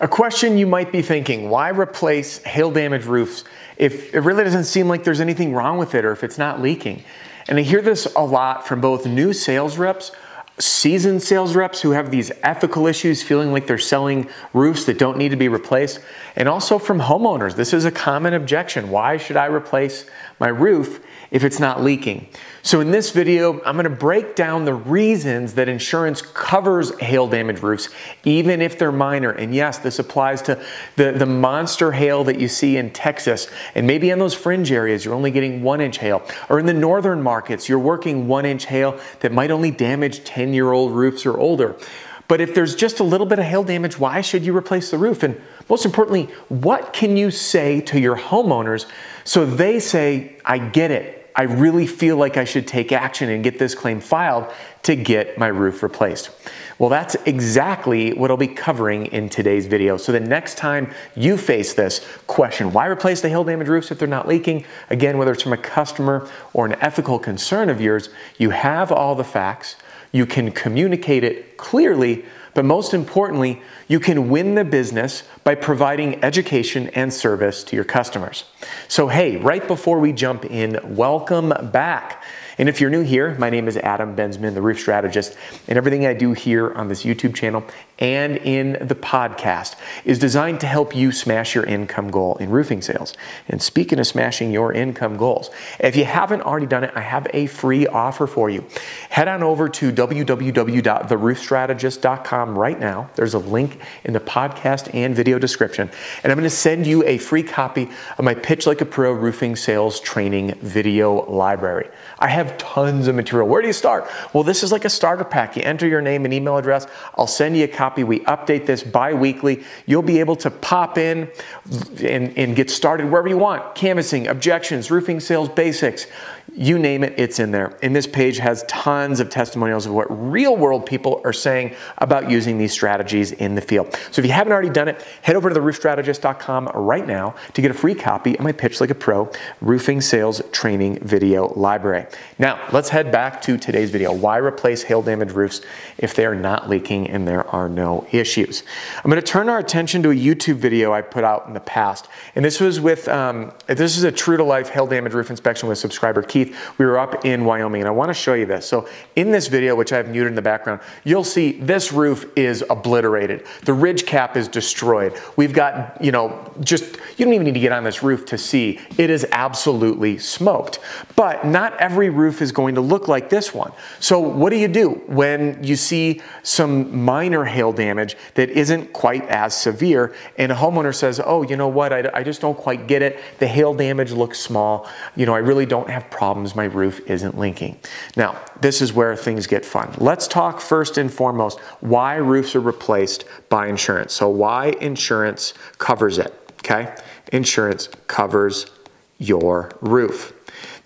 A question you might be thinking, why replace hail-damaged roofs if it really doesn't seem like there's anything wrong with it or if it's not leaking? And I hear this a lot from both new sales reps, seasoned sales reps who have these ethical issues, feeling like they're selling roofs that don't need to be replaced, and also from homeowners. This is a common objection. Why should I replace my roof if it's not leaking? So in this video, I'm gonna break down the reasons that insurance covers hail damage roofs, even if they're minor. And yes, this applies to the monster hail that you see in Texas. And maybe in those fringe areas, you're only getting 1-inch hail. Or in the northern markets, you're working 1-inch hail that might only damage 10-year-old roofs or older. But if there's just a little bit of hail damage, why should you replace the roof? And most importantly, what can you say to your homeowners so they say, I get it. I really feel like I should take action and get this claim filed to get my roof replaced. Well, that's exactly what I'll be covering in today's video. So the next time you face this question, why replace the hail damage roofs if they're not leaking? Again, whether it's from a customer or an ethical concern of yours, you have all the facts, you can communicate it clearly, but most importantly, you can win the business by providing education and service to your customers. So hey, right before we jump in, welcome back. And if you're new here, my name is Adam Bensman, The Roof Strategist, and everything I do here on this YouTube channel and in the podcast is designed to help you smash your income goal in roofing sales. And speaking of smashing your income goals, if you haven't already done it, I have a free offer for you. Head on over to www.theroofstrategist.com right now. There's a link in the podcast and video description, and I'm going to send you a free copy of my Pitch Like a Pro Roofing Sales Training Video Library. I have tons of material. Where do you start? Well, this is like a starter pack. You enter your name and email address. I'll send you a copy. We update this bi-weekly. You'll be able to pop in and get started wherever you want. Canvassing, objections, roofing sales basics, you name it, it's in there. And this page has tons of testimonials of what real world people are saying about using these strategies in the field. So if you haven't already done it, head over to theroofstrategist.com right now to get a free copy of my Pitch Like a Pro Roofing Sales Training Video Library. Now, let's head back to today's video. Why replace hail damage roofs if they are not leaking and there are no issues? I'm going to turn our attention to a YouTube video I put out in the past. And this was with, this is a true to life hail damage roof inspection with subscriber Keith. We were up in Wyoming and I want to show you this. So in this video, which I've muted in the background, you'll see this roof is obliterated. The ridge cap is destroyed. We've got, you know, you don't even need to get on this roof to see. It is absolutely smoked. But not every roof is going to look like this one. So what do you do when you see some minor hail damage that isn't quite as severe and a homeowner says, oh, you know what, I just don't quite get it. The hail damage looks small. You know, I really don't have problems. My roof isn't leaking. Now, this is where things get fun. Let's talk first and foremost why roofs are replaced by insurance. So why insurance covers it, okay? Insurance covers your roof.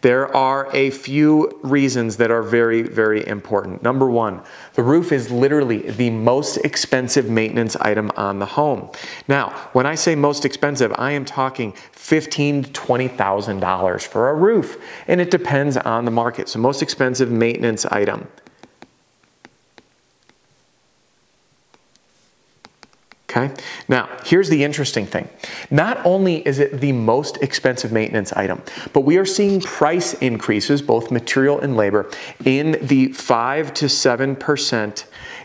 There are a few reasons that are very, very important. Number one, the roof is literally the most expensive maintenance item on the home. Now, when I say most expensive, I am talking $15,000 to $20,000 for a roof, and it depends on the market. So most expensive maintenance item. Okay. Now, here's the interesting thing. Not only is it the most expensive maintenance item, but we are seeing price increases, both material and labor, in the 5% to 7%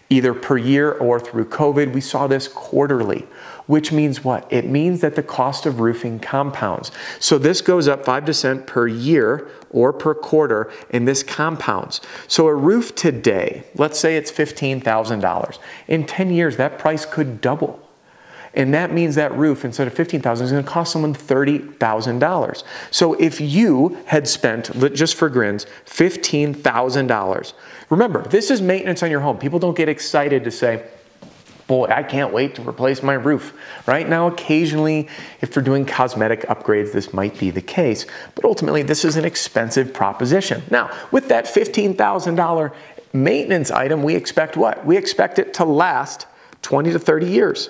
either per year or through COVID. We saw this quarterly, which means what? It means that the cost of roofing compounds. So this goes up 5% per year or per quarter, and this compounds. So a roof today, let's say it's $15,000. In 10 years, that price could double. And that means that roof, instead of $15,000, is going to cost someone $30,000. So if you had spent, just for grins, $15,000, remember, this is maintenance on your home. People don't get excited to say, boy, I can't wait to replace my roof. Right now, occasionally, if they're doing cosmetic upgrades, this might be the case, but ultimately this is an expensive proposition. Now, with that $15,000 maintenance item, we expect what? We expect it to last 20 to 30 years.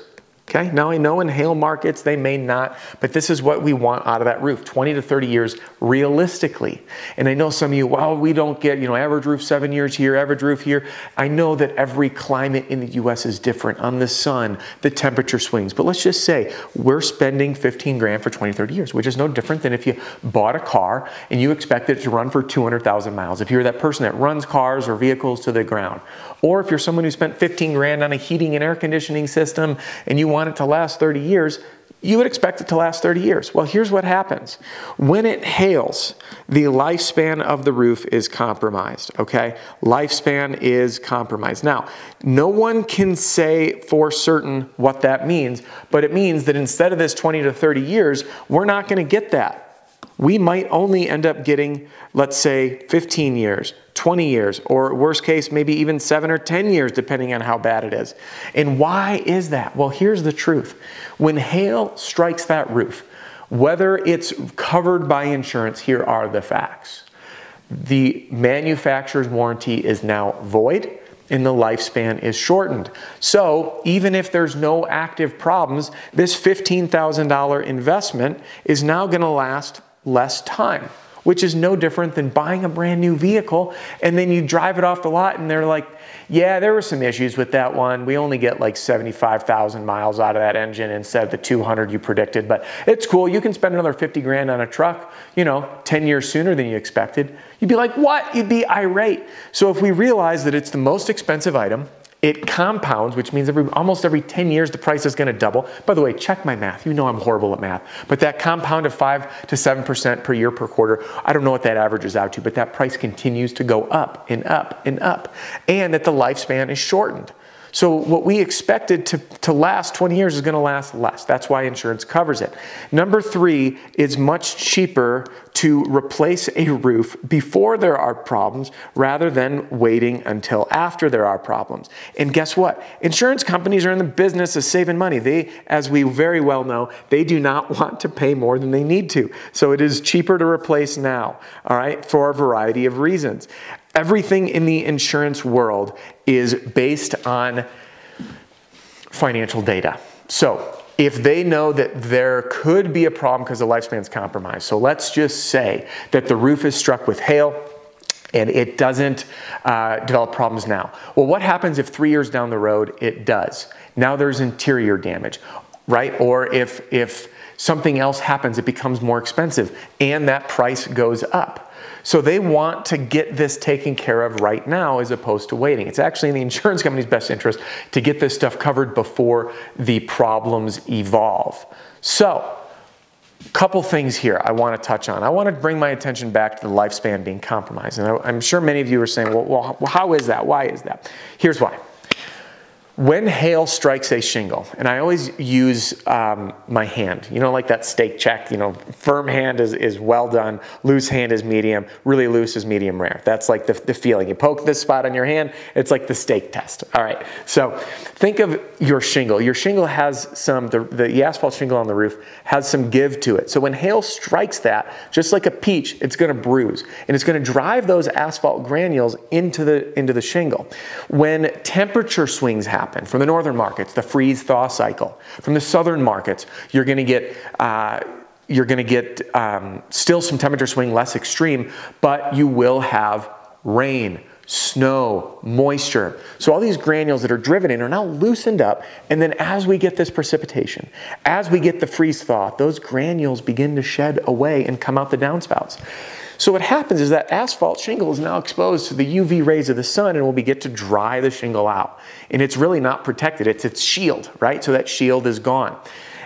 Okay, now I know in hail markets they may not, but this is what we want out of that roof, 20 to 30 years realistically. And I know some of you, well, we don't get, you know, average roof 7 years here, average roof here. I know that every climate in the US is different on the sun, the temperature swings, but let's just say we're spending 15 grand for 20, 30 years, which is no different than if you bought a car and you expect it to run for 200,000 miles. If you're that person that runs cars or vehicles to the ground, or if you're someone who spent 15 grand on a heating and air conditioning system and you want it to last 30 years, you would expect it to last 30 years. Well, here's what happens. When it hails, the lifespan of the roof is compromised, okay? Lifespan is compromised. Now, no one can say for certain what that means, but it means that instead of this 20 to 30 years, we're not gonna get that. We might only end up getting, let's say, 15 years, 20 years, or worst case, maybe even 7 or 10 years, depending on how bad it is. And why is that? Well, here's the truth. When hail strikes that roof, whether it's covered by insurance, here are the facts. The manufacturer's warranty is now void, and the lifespan is shortened. So even if there's no active problems, this $15,000 investment is now gonna last less time, which is no different than buying a brand new vehicle and then you drive it off the lot and they're like, yeah, there were some issues with that one. We only get like 75,000 miles out of that engine instead of the 200 you predicted, but it's cool. You can spend another 50 grand on a truck, you know, 10 years sooner than you expected. You'd be like, what? You'd be irate. So if we realize that it's the most expensive item, it compounds, which means almost every 10 years the price is going to double. By the way, check my math. You know I'm horrible at math. But that compound of 5 to 7% per year per quarter, I don't know what that averages out to, but that price continues to go up and up and up. And that the lifespan is shortened. So what we expected to last 20 years is going to last less. That's why insurance covers it. Number three, it's much cheaper to replace a roof before there are problems rather than waiting until after there are problems. And guess what? Insurance companies are in the business of saving money. They, as we very well know, they do not want to pay more than they need to. So it is cheaper to replace now, all right, for a variety of reasons. Everything in the insurance world is based on financial data. So if they know that there could be a problem because the lifespan's compromised, so let's just say that the roof is struck with hail and it doesn't develop problems now. Well, what happens if 3 years down the road it does? Now there's interior damage, right? Or if something else happens, it becomes more expensive and that price goes up. So they want to get this taken care of right now as opposed to waiting. It's actually in the insurance company's best interest to get this stuff covered before the problems evolve. So, a couple things here I want to touch on. I want to bring my attention back to the lifespan being compromised. And I'm sure many of you are saying, well, how is that? Why is that? Here's why. When hail strikes a shingle, and I always use my hand, you know, like that steak check, you know, firm hand is well done, loose hand is medium, really loose is medium rare. That's like the feeling. You poke this spot on your hand, it's like the steak test. All right, so think of your shingle. Your shingle has some, the asphalt shingle on the roof has some give to it. So when hail strikes that, just like a peach, it's gonna bruise, and it's gonna drive those asphalt granules into the shingle. When temperature swings happen, from the northern markets, the freeze-thaw cycle. From the southern markets, you're going to get still some temperature swing, less extreme, but you will have rain, snow, moisture. So all these granules that are driven in are now loosened up, and then as we get this precipitation, as we get the freeze-thaw, those granules begin to shed away and come out the downspouts. So what happens is that asphalt shingle is now exposed to the UV rays of the sun and will begin to dry the shingle out. And it's really not protected, it's its shield, right? So that shield is gone.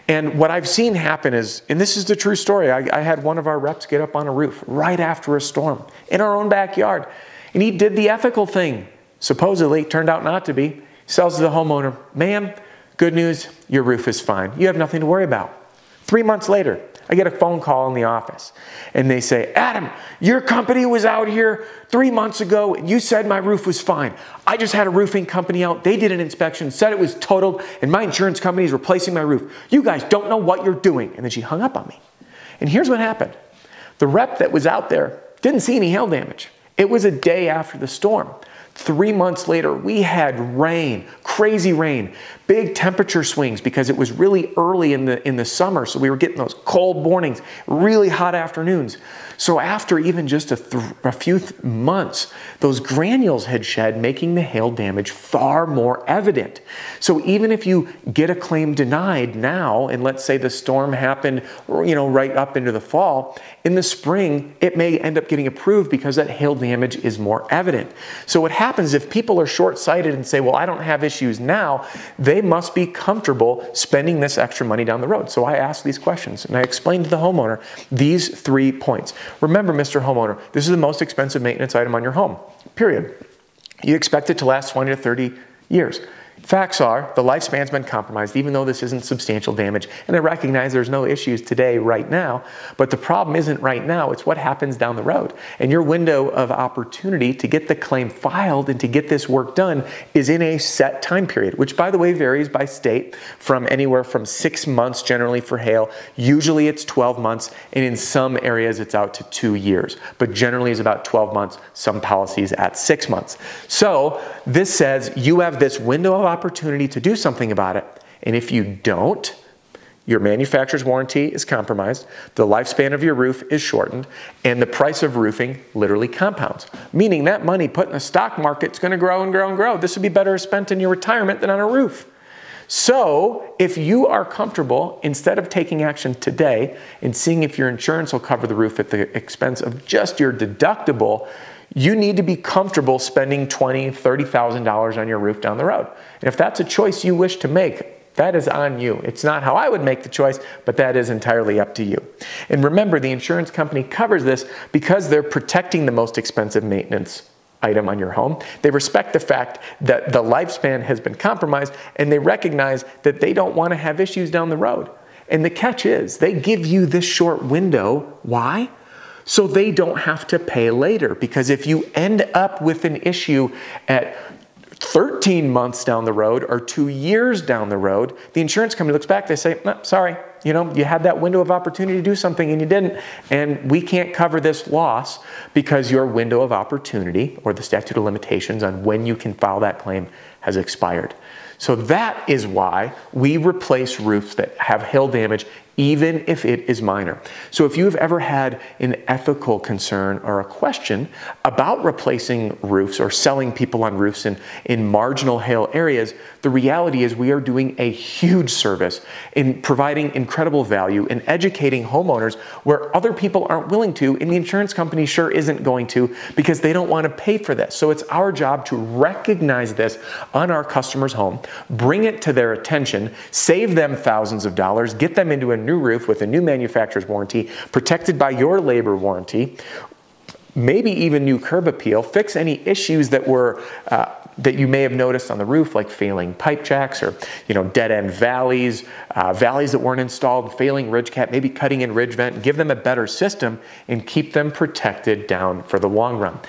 And what I've seen happen is, and this is the true story, I had one of our reps get up on a roof right after a storm in our own backyard. And he did the ethical thing, supposedly, turned out not to be. Sells to the homeowner, ma'am, good news, your roof is fine. You have nothing to worry about. 3 months later, I get a phone call in the office and they say, Adam, your company was out here 3 months ago and you said my roof was fine. I just had a roofing company out. They did an inspection, said it was totaled, and my insurance company is replacing my roof. You guys don't know what you're doing. And then she hung up on me. And here's what happened. The rep that was out there didn't see any hail damage. It was a day after the storm. 3 months later, we had rain, crazy rain, big temperature swings because it was really early in the summer, so we were getting those cold mornings, really hot afternoons. So after even just a few months, those granules had shed, making the hail damage far more evident. So even if you get a claim denied now, and let's say the storm happened, you know, right up into the fall, in the spring it may end up getting approved because that hail damage is more evident. So what happens if people are short-sighted and say, well, I don't have issues now, they must be comfortable spending this extra money down the road. So I asked these questions and I explained to the homeowner these 3 points. Remember, Mr. Homeowner, this is the most expensive maintenance item on your home, period. You expect it to last 20 to 30 years. Facts are, the lifespan's been compromised, even though this isn't substantial damage. And I recognize there's no issues today, right now, but the problem isn't right now, it's what happens down the road. And your window of opportunity to get the claim filed and to get this work done is in a set time period, which, by the way, varies by state from anywhere from 6 months generally for hail. Usually it's 12 months, and in some areas it's out to 2 years, but generally it's about 12 months, some policies at 6 months. So this says you have this window of opportunity to do something about it, and if you don't, your manufacturer's warranty is compromised, the lifespan of your roof is shortened, and the price of roofing literally compounds, meaning that money put in the stock market is going to grow and grow and grow. This would be better spent in your retirement than on a roof. So if you are comfortable, instead of taking action today and seeing if your insurance will cover the roof at the expense of just your deductible, you need to be comfortable spending $20,000, $30,000 on your roof down the road. And if that's a choice you wish to make, that is on you. It's not how I would make the choice, but that is entirely up to you. And remember, the insurance company covers this because they're protecting the most expensive maintenance item on your home. They respect the fact that the lifespan has been compromised, and they recognize that they don't want to have issues down the road. And the catch is, they give you this short window. Why? So they don't have to pay later, because if you end up with an issue at 13 months down the road or 2 years down the road, the insurance company looks back, they say, no, sorry, you know, you had that window of opportunity to do something and you didn't, and we can't cover this loss because your window of opportunity, or the statute of limitations on when you can file that claim, has expired. So that is why we replace roofs that have hail damage, even if it is minor. So if you've ever had an ethical concern or a question about replacing roofs or selling people on roofs in marginal hail areas, the reality is we are doing a huge service in providing incredible value and educating homeowners where other people aren't willing to, and the insurance company sure isn't going to, because they don't want to pay for this. So it's our job to recognize this on our customer's home, bring it to their attention, save them thousands of dollars, get them into a new roof with a new manufacturer's warranty, protected by your labor warranty, maybe even new curb appeal, fix any issues that were that you may have noticed on the roof, like failing pipe jacks, or, you know, dead-end valleys, valleys that weren't installed, failing ridge cap, maybe cutting in ridge vent. Give them a better system and keep them protected down for the long run.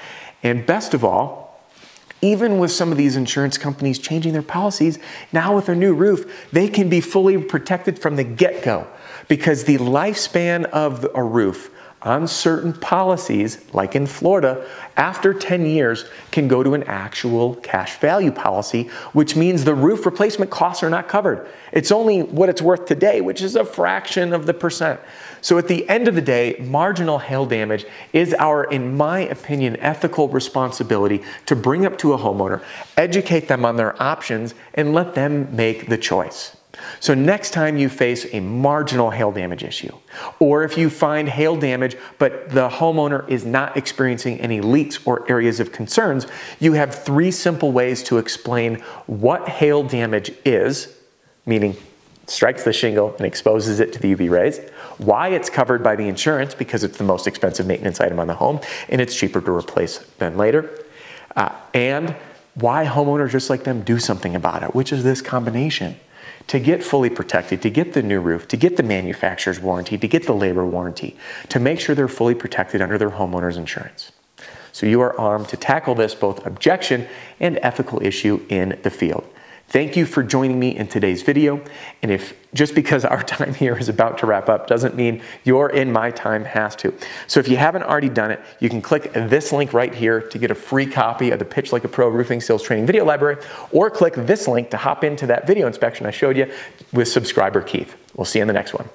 And best of all, even with some of these insurance companies changing their policies, now with their new roof, they can be fully protected from the get-go, because the lifespan of a roof on certain policies, like in Florida, after 10 years can go to an actual cash value policy, which means the roof replacement costs are not covered. It's only what it's worth today, which is a fraction of the percent. So at the end of the day, marginal hail damage is our, in my opinion, ethical responsibility to bring up to a homeowner, educate them on their options, and let them make the choice. So next time you face a marginal hail damage issue, or if you find hail damage but the homeowner is not experiencing any leaks or areas of concerns, you have 3 simple ways to explain what hail damage is, meaning strikes the shingle and exposes it to the UV rays, why it's covered by the insurance because it's the most expensive maintenance item on the home and it's cheaper to replace than later, and why homeowners just like them do something about it, which is this combination. To get fully protected, to get the new roof, to get the manufacturer's warranty, to get the labor warranty, to make sure they're fully protected under their homeowner's insurance. So you are armed to tackle this both objection and ethical issue in the field. Thank you for joining me in today's video. And if just because our time here is about to wrap up doesn't mean your in my time has to. So if you haven't already done it, you can click this link right here to get a free copy of the Pitch Like a Pro Roofing Sales Training Video Library, or click this link to hop into that video inspection I showed you with subscriber Keith. We'll see you in the next one.